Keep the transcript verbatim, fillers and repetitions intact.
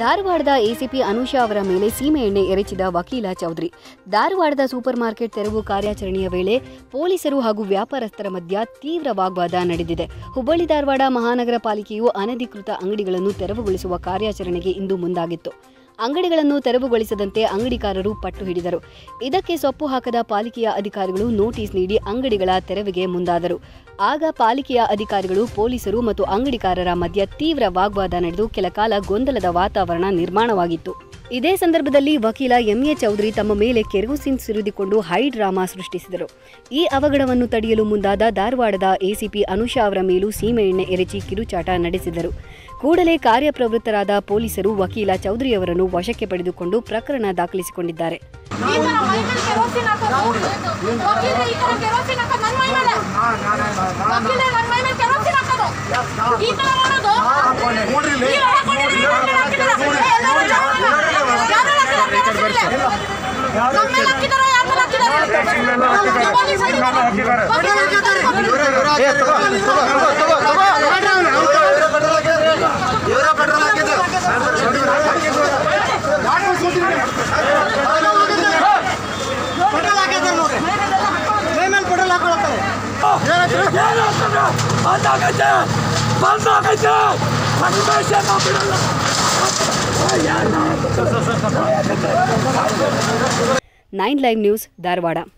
ಧಾರವಾಡದ ಎಸಿಪಿ ಅನುಷಾ ಅವರ ಮೇಲೆ ಸೀಮೆ ಎಣ್ಣೆ ಎರಚಿದ ವಕೀಲ ಚೌಧರಿ. ಧಾರವಾಡದ ಸೂಪರ್ ಮಾರ್ಕೆಟ್ ತೆರವು ಕಾರ್ಯಾಚರಣೆಯ ವೇಳೆ ಪೊಲೀಸರು ಹಾಗೂ ವ್ಯಾಪಾರಸ್ಥರ ಮಧ್ಯ ತೀವ್ರ ವಾಗ್ವಾದ ನಡೆದಿದೆ. ಹುಬ್ಬಳ್ಳಿ ಧಾರವಾಡ ಮಹಾನಗರ ಪಾಲಿಕೆಯು ಅನಧಿಕೃತ ಅಂಗಡಿಗಳನ್ನು ತೆರವುಗೊಳಿಸುವ ಕಾರ್ಯಾಚರಣೆಗೆ ಇಂದು ಮುಂದಾಗಿತ್ತು. ಅಂಗಡಿಗಳನ್ನು ತೆರವುಗೊಳಿಸದಂತೆ ಅಂಗಡಿಕಾರರು ಪಟ್ಟು ಹಿಡಿದರು. ಇದಕ್ಕೆ ಸೊಪ್ಪು ಹಾಕದ ಪಾಲಿಕೆಯ ಅಧಿಕಾರಿಗಳು ನೋಟಿಸ್ ನೀಡಿ ಅಂಗಡಿಗಳ ತೆರವಿಗೆ ಮುಂದಾದರು. ಆಗ ಪಾಲಿಕೆಯ ಅಧಿಕಾರಿಗಳು, ಪೊಲೀಸರು ಮತ್ತು ಅಂಗಡಿಕಾರರ ಮಧ್ಯೆ ತೀವ್ರ ವಾಗ್ವಾದ ನಡೆದು ಕೆಲಕಾಲ ಗೊಂದಲದ ವಾತಾವರಣ ನಿರ್ಮಾಣವಾಗಿತ್ತು. ಇದೇ ಸಂದರ್ಭದಲ್ಲಿ ವಕೀಲ ಎಂ ಎ ಚೌಧರಿ ತಮ್ಮ ಮೇಲೆ ಕೆರೋಸಿನ್ ಸುರಿದುಕೊಂಡು ಹೈ ಡ್ರಾಮಾ ಸೃಷ್ಟಿಸಿದರು. ಈ ಅವಘಡವನ್ನು ತಡೆಯಲು ಮುಂದಾದ ಧಾರವಾಡದ ಎಸಿಪಿ ಅನುಷಾ ಅವರ ಮೇಲೂ ಸೀಮೆಎಣ್ಣೆ ಎರಚಿ ಕಿರುಚಾಟ ನಡೆಸಿದರು. ಕೂಡಲೇ ಕಾರ್ಯಪ್ರವೃತ್ತರಾದ ಪೊಲೀಸರು ವಕೀಲ ಚೌಧರಿ ಅವರನ್ನು ವಶಕ್ಕೆ ಪಡೆದುಕೊಂಡು ಪ್ರಕರಣ ದಾಖಲಿಸಿಕೊಂಡಿದ್ದಾರೆ. Nine live news Dharwad.